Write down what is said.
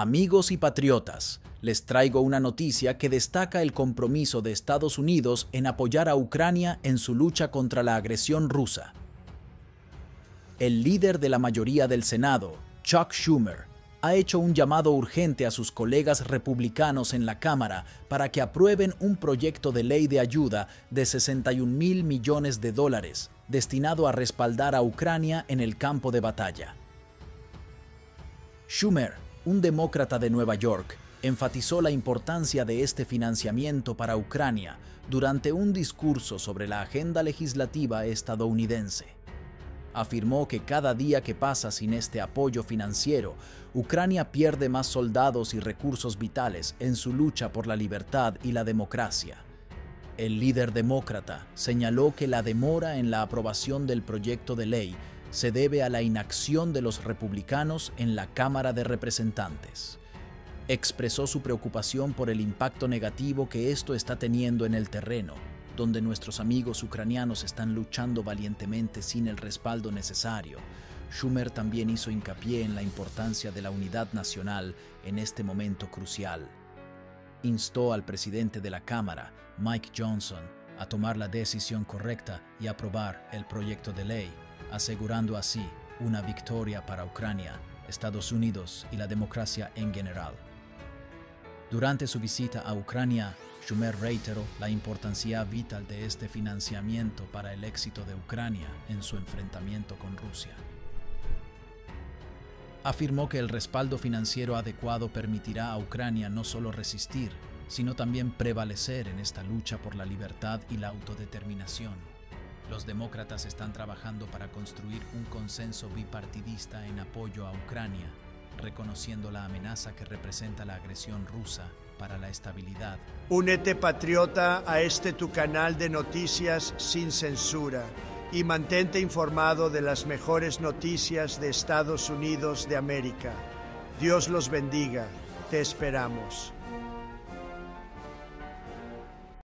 Amigos y patriotas, les traigo una noticia que destaca el compromiso de Estados Unidos en apoyar a Ucrania en su lucha contra la agresión rusa. El líder de la mayoría del Senado, Chuck Schumer, ha hecho un llamado urgente a sus colegas republicanos en la Cámara para que aprueben un proyecto de ley de ayuda de $61 mil millones destinado a respaldar a Ucrania en el campo de batalla. Schumer, un demócrata de Nueva York, enfatizó la importancia de este financiamiento para Ucrania durante un discurso sobre la agenda legislativa estadounidense. Afirmó que cada día que pasa sin este apoyo financiero, Ucrania pierde más soldados y recursos vitales en su lucha por la libertad y la democracia. El líder demócrata señaló que la demora en la aprobación del proyecto de ley se debe a la inacción de los republicanos en la Cámara de Representantes. Expresó su preocupación por el impacto negativo que esto está teniendo en el terreno, donde nuestros amigos ucranianos están luchando valientemente sin el respaldo necesario. Schumer también hizo hincapié en la importancia de la unidad nacional en este momento crucial. Instó al presidente de la Cámara, Mike Johnson, a tomar la decisión correcta y aprobar el proyecto de ley, asegurando así una victoria para Ucrania, Estados Unidos y la democracia en general. Durante su visita a Ucrania, Schumer reiteró la importancia vital de este financiamiento para el éxito de Ucrania en su enfrentamiento con Rusia. Afirmó que el respaldo financiero adecuado permitirá a Ucrania no solo resistir, sino también prevalecer en esta lucha por la libertad y la autodeterminación. Los demócratas están trabajando para construir un consenso bipartidista en apoyo a Ucrania, reconociendo la amenaza que representa la agresión rusa para la estabilidad. Únete, patriota, a este tu canal de noticias sin censura y mantente informado de las mejores noticias de Estados Unidos de América. Dios los bendiga. Te esperamos.